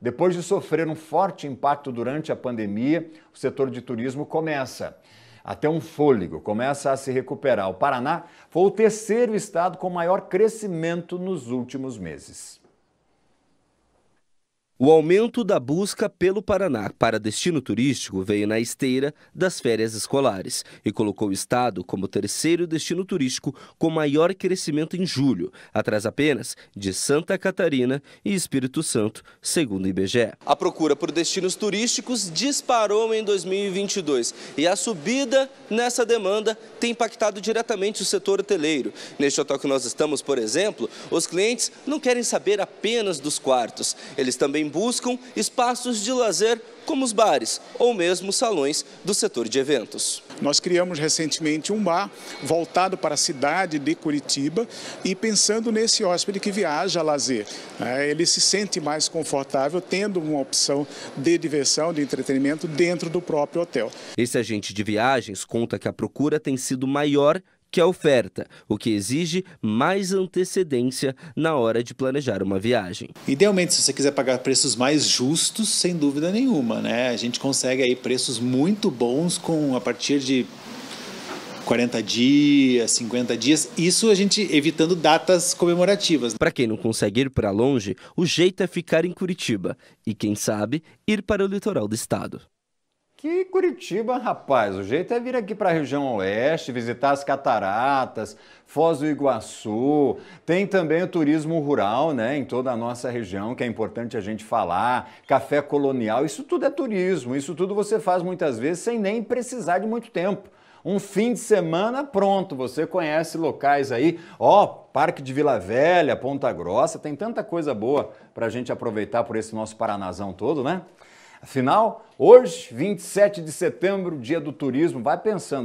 Depois de sofrer um forte impacto durante a pandemia, o setor de turismo começa a ter um fôlego, começa a se recuperar. O Paraná foi o terceiro estado com maior crescimento nos últimos meses. O aumento da busca pelo Paraná para destino turístico veio na esteira das férias escolares e colocou o estado como terceiro destino turístico com maior crescimento em julho, atrás apenas de Santa Catarina e Espírito Santo, segundo o IBGE. A procura por destinos turísticos disparou em 2022 e a subida nessa demanda tem impactado diretamente o setor hoteleiro. Neste hotel que nós estamos, por exemplo, os clientes não querem saber apenas dos quartos, eles também buscam espaços de lazer como os bares ou mesmo salões do setor de eventos. Nós criamos recentemente um bar voltado para a cidade de Curitiba e pensando nesse hóspede que viaja a lazer. Ele se sente mais confortável tendo uma opção de diversão, de entretenimento dentro do próprio hotel. Esse agente de viagens conta que a procura tem sido maior que a oferta, o que exige mais antecedência na hora de planejar uma viagem. Idealmente, se você quiser pagar preços mais justos, sem dúvida nenhuma, né? A gente consegue aí preços muito bons com a partir de 40 dias, 50 dias, isso a gente evitando datas comemorativas. Para quem não consegue ir para longe, o jeito é ficar em Curitiba e, quem sabe, ir para o litoral do estado. Que Curitiba, rapaz, o jeito é vir aqui para a região oeste, visitar as cataratas, Foz do Iguaçu, tem também o turismo rural, né, em toda a nossa região, que é importante a gente falar, café colonial, isso tudo é turismo, isso tudo você faz muitas vezes sem nem precisar de muito tempo. Um fim de semana, pronto, você conhece locais aí, ó, Parque de Vila Velha, Ponta Grossa, tem tanta coisa boa para a gente aproveitar por esse nosso Paranazão todo, né? Afinal, hoje, 27 de setembro, dia do turismo, vai pensando.